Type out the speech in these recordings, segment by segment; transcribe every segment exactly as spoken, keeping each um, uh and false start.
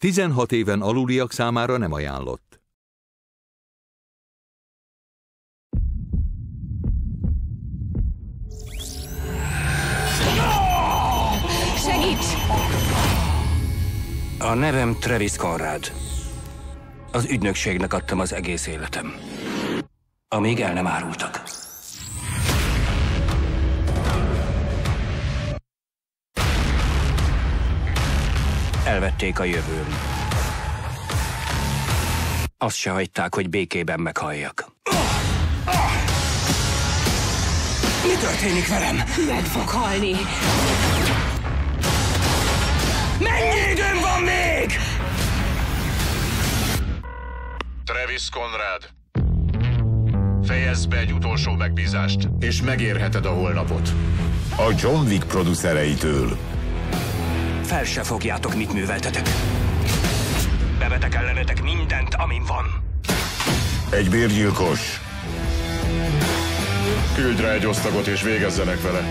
tizenhat éven aluliak számára nem ajánlott. Segíts! A nevem Travis Conrad. Az ügynökségnek adtam az egész életem, amíg el nem árultak. Elvették a jövőm. Azt se hagyták, hogy békében meghalljak. Mi történik velem? Meg fog halni. Mennyi időm van még? Travis Conrad, fejezd be egy utolsó megbízást, és megérheted a holnapot. A John Wick producereitől. Fel se fogjátok, mit műveltetek. Bevetek ellenetek mindent, amin van. Egy bérgyilkos. Küld rá egy osztagot, és végezzenek vele.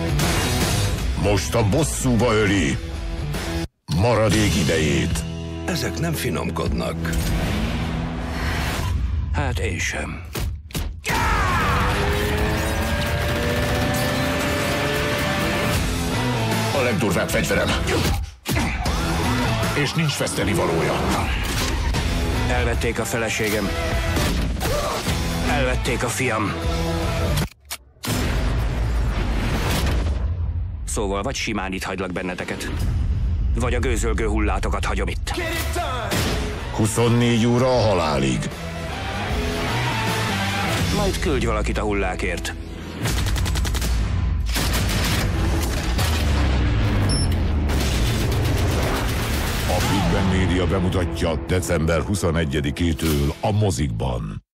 Most a bosszúba öli maradék idejét. Ezek nem finomkodnak. Hát én sem. A legdurvább fegyverem. És nincs vesztenivalója. Elvették a feleségem. Elvették a fiam. Szóval vagy simán itt hagylak benneteket, vagy a gőzölgő hullátokat hagyom itt. huszonnégy óra a halálig. Majd küldj valakit a hullákért. A Big Ben Media bemutatja december huszonegyedikétől a mozikban.